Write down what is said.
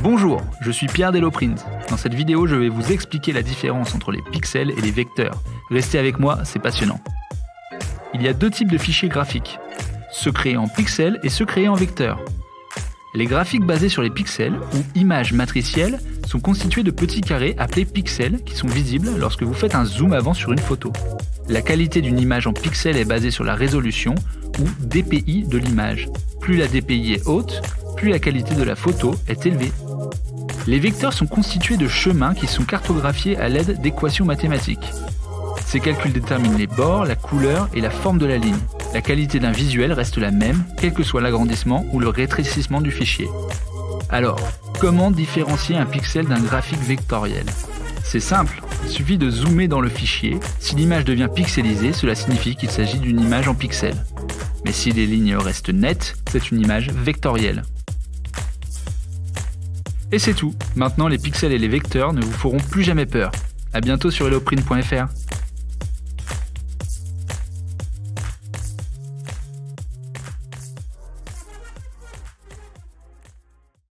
Bonjour, je suis Pierre d'HelloPrint. Dans cette vidéo, je vais vous expliquer la différence entre les pixels et les vecteurs. Restez avec moi, c'est passionnant. Il y a deux types de fichiers graphiques, ceux créés en pixels et ceux créés en vecteurs. Les graphiques basés sur les pixels, ou images matricielles, sont constitués de petits carrés appelés pixels qui sont visibles lorsque vous faites un zoom avant sur une photo. La qualité d'une image en pixels est basée sur la résolution, ou DPI de l'image. Plus la DPI est haute, plus la qualité de la photo est élevée. Les vecteurs sont constitués de chemins qui sont cartographiés à l'aide d'équations mathématiques. Ces calculs déterminent les bords, la couleur et la forme de la ligne. La qualité d'un visuel reste la même, quel que soit l'agrandissement ou le rétrécissement du fichier. Alors, comment différencier un pixel d'un graphique vectoriel? C'est simple, il suffit de zoomer dans le fichier. Si l'image devient pixelisée, cela signifie qu'il s'agit d'une image en pixels. Mais si les lignes restent nettes, c'est une image vectorielle. Et c'est tout, maintenant les pixels et les vecteurs ne vous feront plus jamais peur. À bientôt sur helloprint.fr.